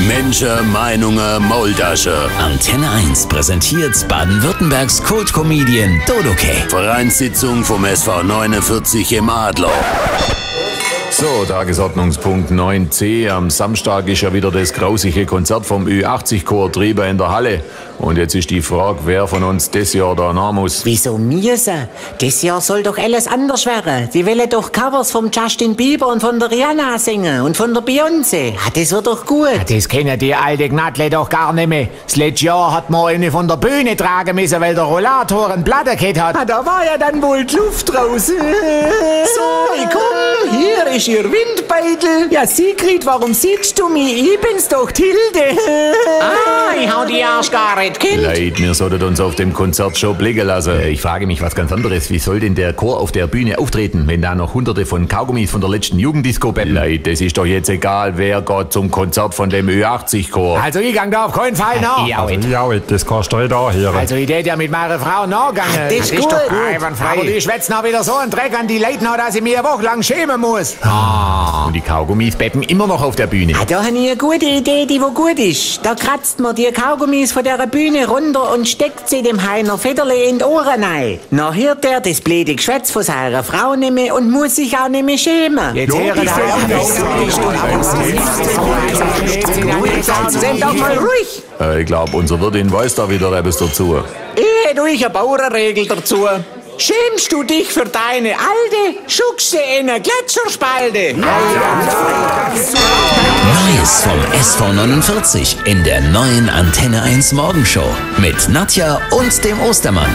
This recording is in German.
Menschen, Meinungen, Maultasche. Antenne 1 präsentiert Baden-Württembergs Kult-Comedian Dodokay. Vereinssitzung vom SV 49 im Adler. So, Tagesordnungspunkt 9c. Am Samstag ist ja wieder das grausige Konzert vom Ü80-Chor drüber in der Halle. Und jetzt ist die Frage, wer von uns das Jahr da nah muss. Wieso müssen? Das Jahr soll doch alles anders werden. Die wollen doch Covers vom Justin Bieber und von der Rihanna singen und von der Beyoncé. Ja, das wird doch gut. Ja, das kennen die alte Gnadle doch gar nicht mehr. Das letzte Jahr hat man eine von der Bühne tragen müssen, weil der Rollator einen Platten gehabt hat. Ja, da war ja dann wohl die Luft raus. So, komm, hier ist ihr Windbeutel. Ja, Sigrid, warum siehst du mich? Ich bin's doch, Tilde. Ah, ich hau die Arschgare. Kind. Leid, wir sollten uns auf dem Konzert schon blicken lassen. Ich frage mich was ganz anderes. Wie soll denn der Chor auf der Bühne auftreten, wenn da noch hunderte von Kaugummis von der letzten Jugenddisco beppen? Leid, das ist doch jetzt egal, wer geht zum Konzert von dem Ü80-Chor. Also ich gang da auf keinen Fall noch. Ja, das kannst du da hören. Also ich tät ja mit meiner Frau nachgegangen. Das ist doch einwandfrei. Aber die schwätzen auch wieder so einen Dreck an die Leute noch, dass ich mir eine Woche lang schämen muss. Ah. Und die Kaugummis beppen immer noch auf der Bühne. Ah, da habe ich eine gute Idee, die wo gut ist. Da kratzt man die Kaugummis von der Bühne runter und steckt sie dem Heiner Federle in die Ohren ein. Noch hört er das blöde Geschwätz von seiner Frau nicht mehr und muss sich auch nicht mehr schämen. Jetzt hören wir auch. Seid doch mal ruhig. Ich glaube, unser Wirtin weiß da wieder etwas dazu. Ich hätte euch eine Bauernregel dazu. Schämst du dich für deine Alte, schuckst sie in eine Gletscherspalte. Neues vom SV 49 in der neuen Antenne 1 Morgenshow mit Nadja und dem Ostermann.